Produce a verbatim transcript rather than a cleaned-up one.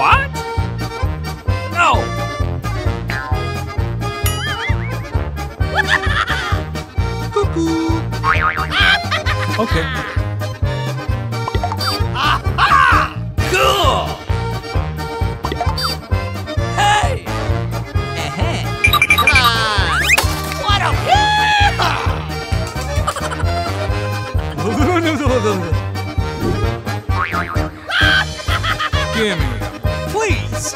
What? No! Cuckoo! Okay. Aha! Cool! Hey! Uh-huh. Come on! What a... Yeah! Gimme! Please!